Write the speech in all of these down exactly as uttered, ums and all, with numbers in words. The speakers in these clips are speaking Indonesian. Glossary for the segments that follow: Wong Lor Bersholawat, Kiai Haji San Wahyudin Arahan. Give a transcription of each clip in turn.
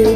Good.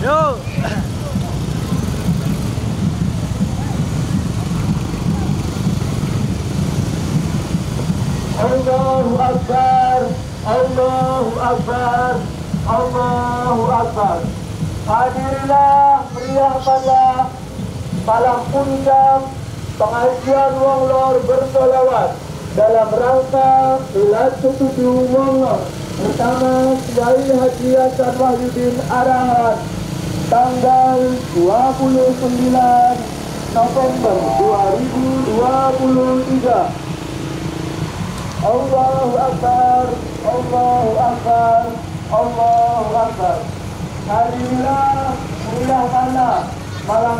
Yo. Allahu Akbar, Allahu Akbar, Allahu Akbar. Hadirlah meriah pada malam puncak pengajian Wong Lor Bersholawat dalam rangka bulan ketujuh Wong Lor bersama Kiai Haji San Wahyudin Arahan tanggal dua puluh sembilan November dua ribu dua puluh tiga. Allahu Akbar, Allahu Akbar, Allahu Akbar. Hadirinlah meriah pada malam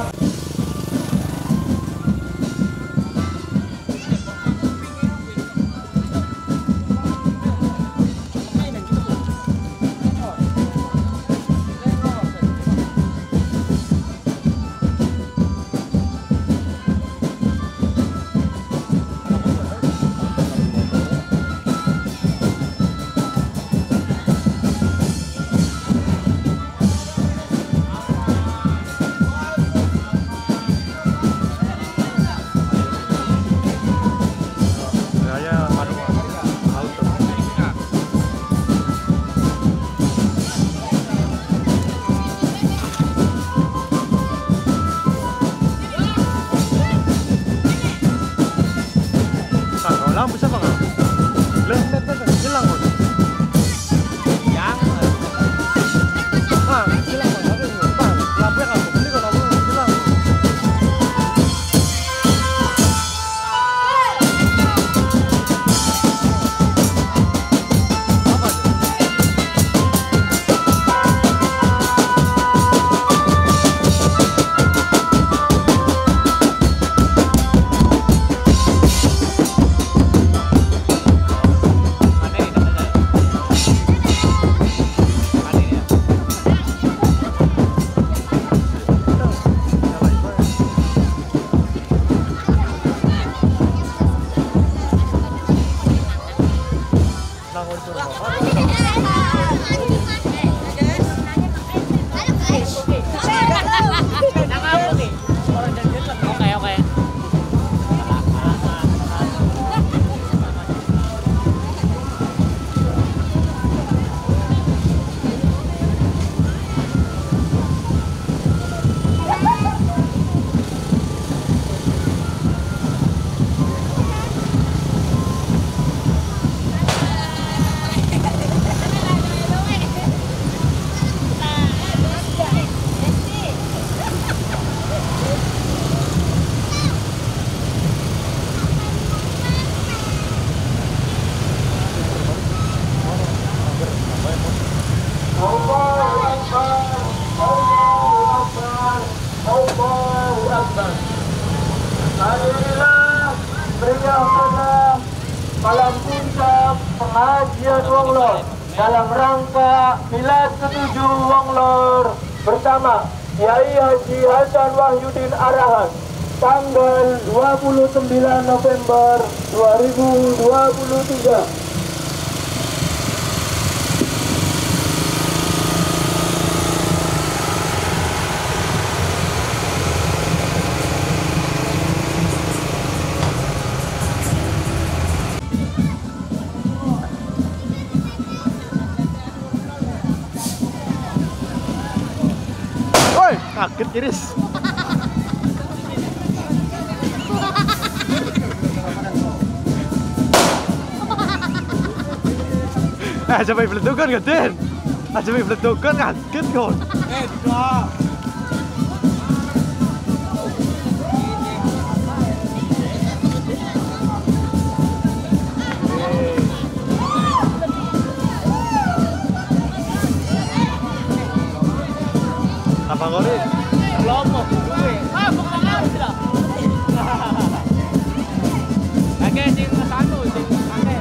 Alhamdulillah, beriah pada malam puncak pengajian Wong Lor dalam rangka milad ketujuh Wong Lor bersama Kiai Haji San Wahyudin Arahan tanggal dua puluh sembilan November dua ribu dua puluh tiga. Kaget Iris. Eh, sampai beletukan kan, Den? Ah, sampai beletukan kaget kon. Eh, dah. Favorit kelompok gue. Ah, bukan aku sudah. Oke, sing satu, sing akeh.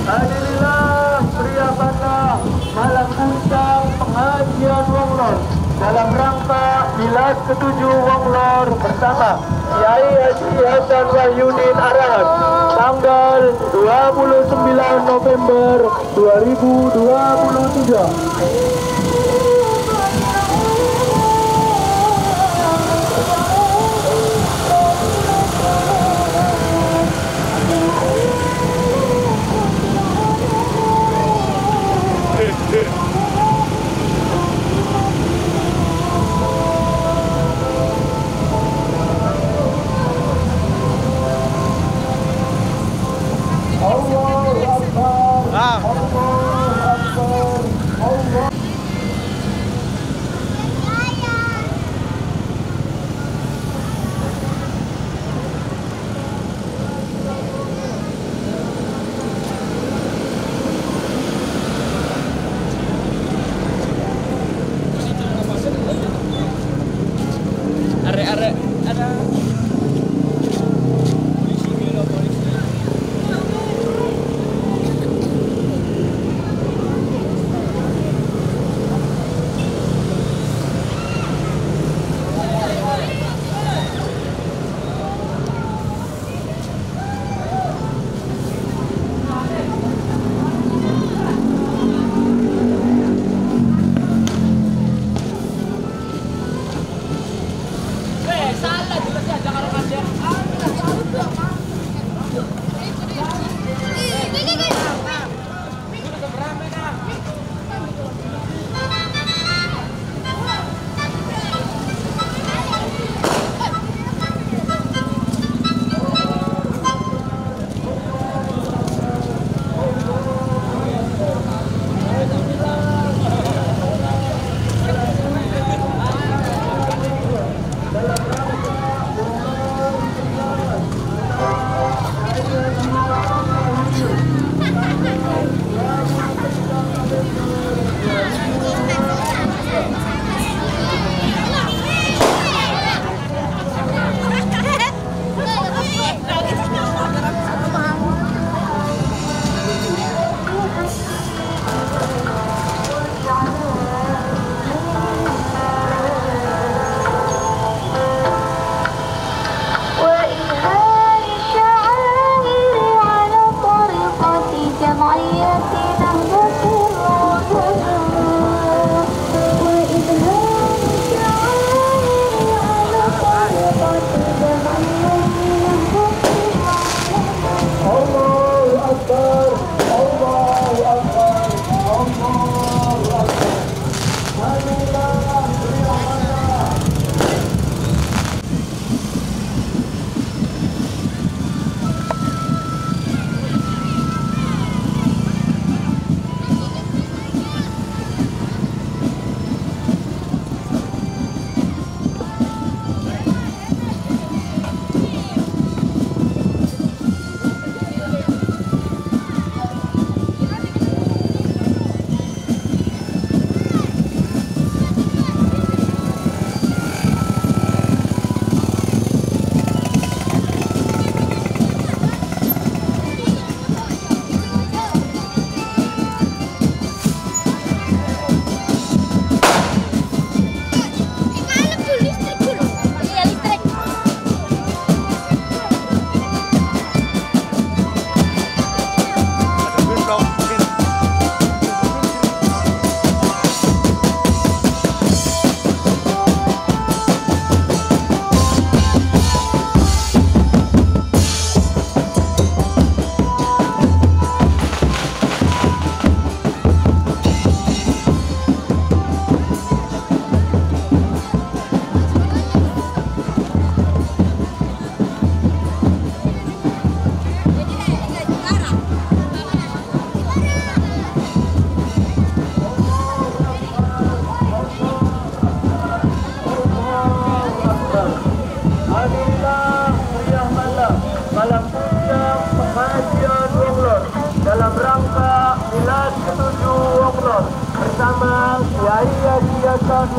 Alhamdulillah, periapanlah malam hutang pengajian Wong Lor dalam rangka milad ketujuh Wong Lor bersama Kiai Haji San Wahyudin Arahan tanggal dua puluh sembilan November dua ribu dua puluh tiga.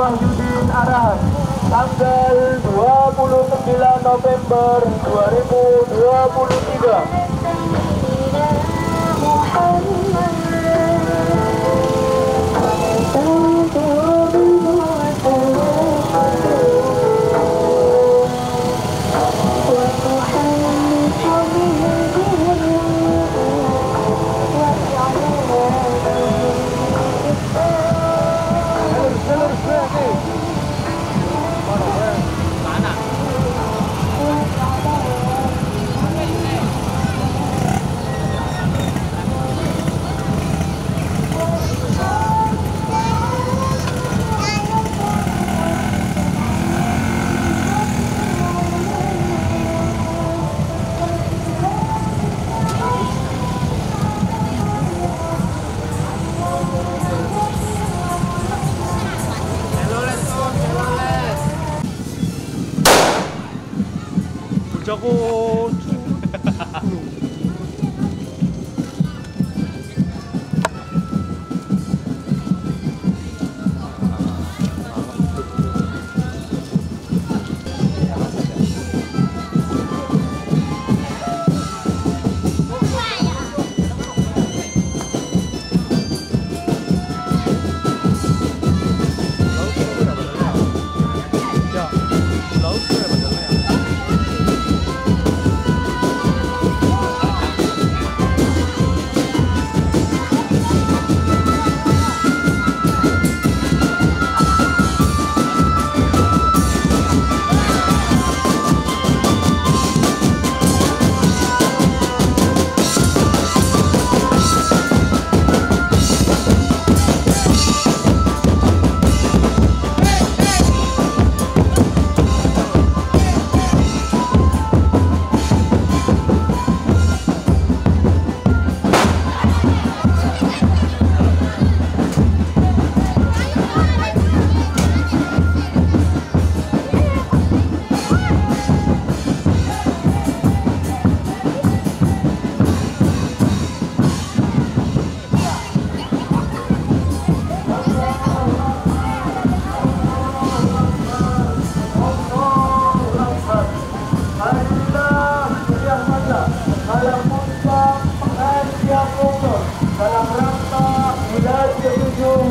Wahyudin Arahan tanggal dua puluh sembilan November dua ribu dua puluh tiga.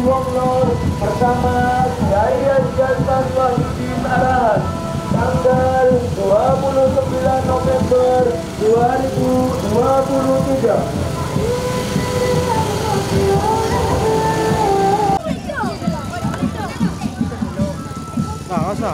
Wong Lor bersama Kiai Haji San Wahyudin Arahan tanggal dua puluh sembilan November dua ribu dua puluh tiga. Nah, masa?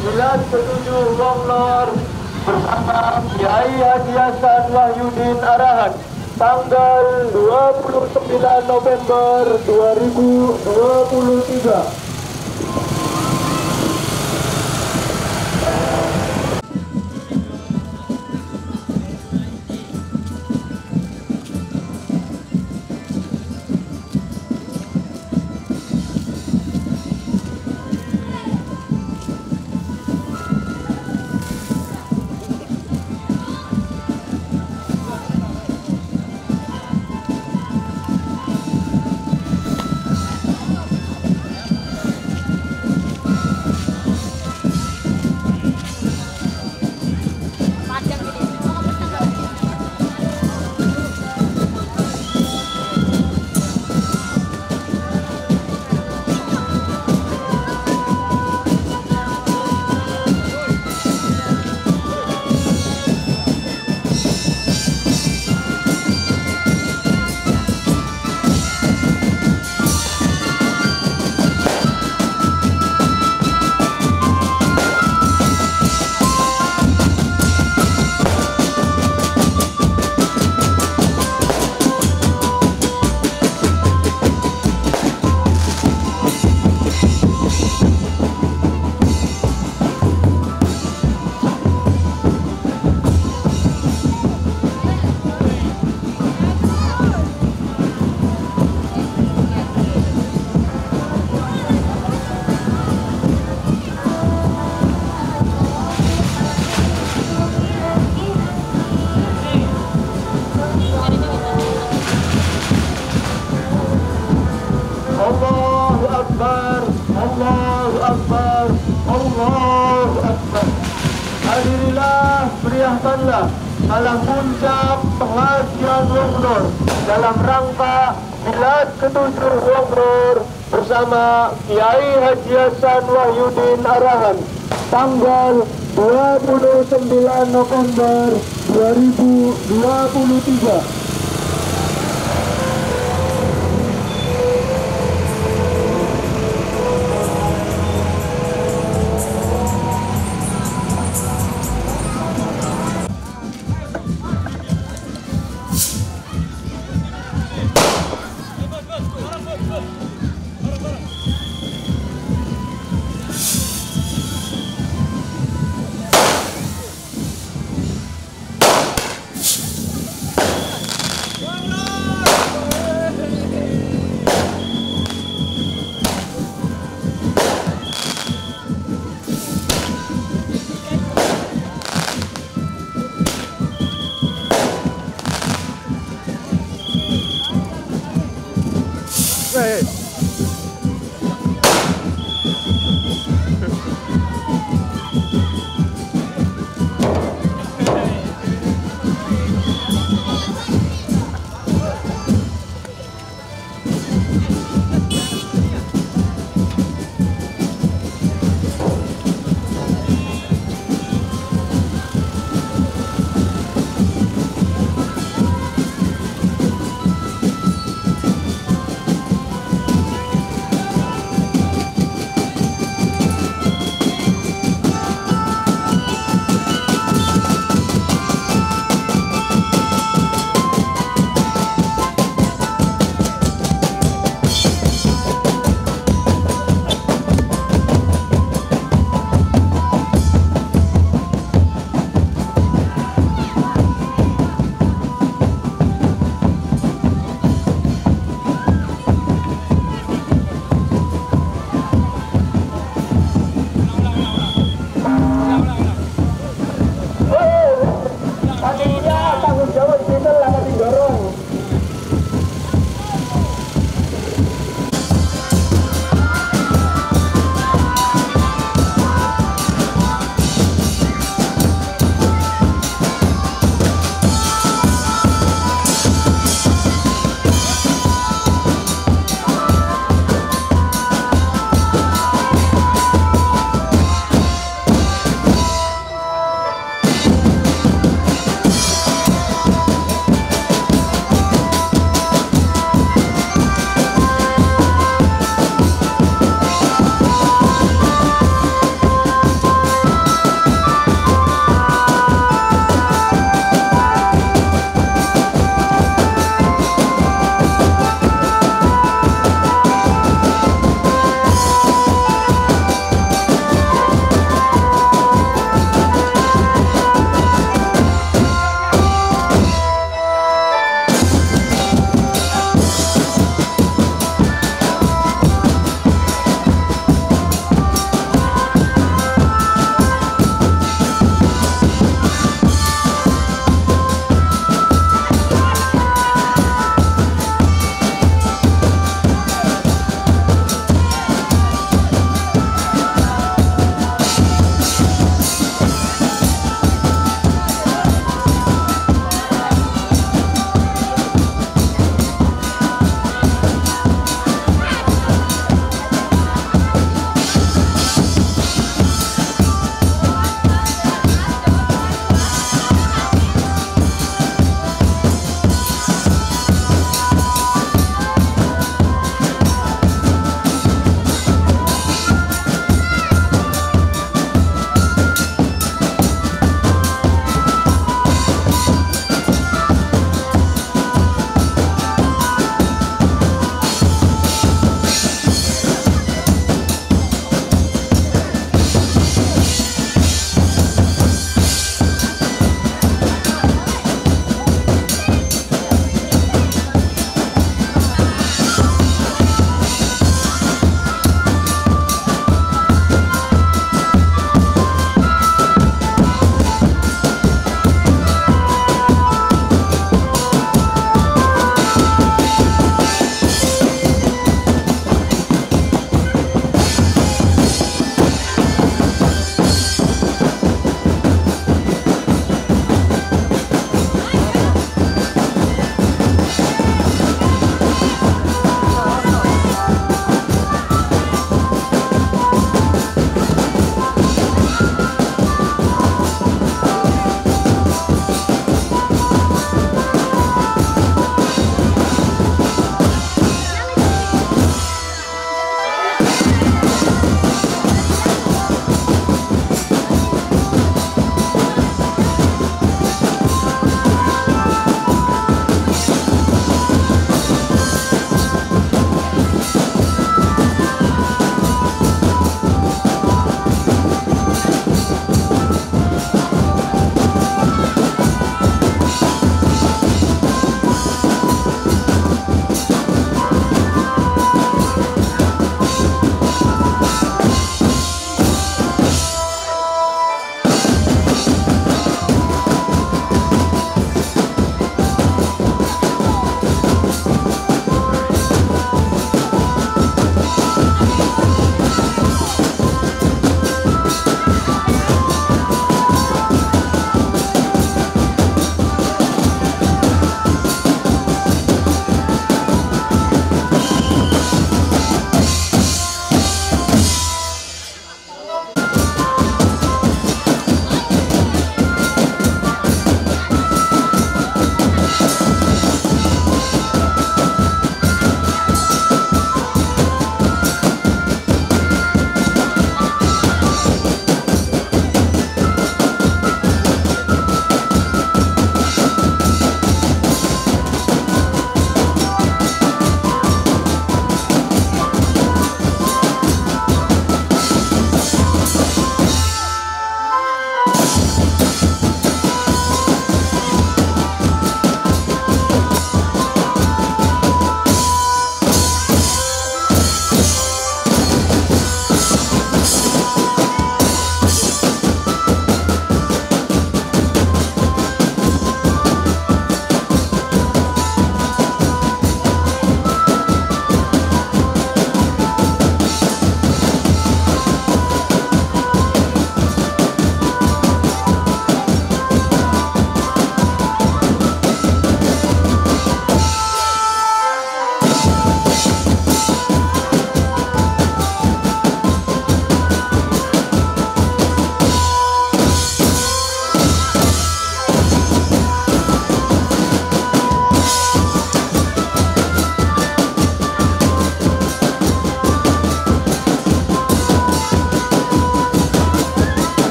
bulan ketujuh Wong Lor bersama Kiai Haji San Wahyudin Arahan tanggal dua puluh sembilan November dua ribu dua puluh tiga. Beriahkanlah dalam puncak pengajian Wong Lor dalam rangka milad ketujuh Wong Lor bersama Kiai Haji San Wahyudin Arahan tanggal dua puluh sembilan November dua ribu dua puluh tiga. Hey.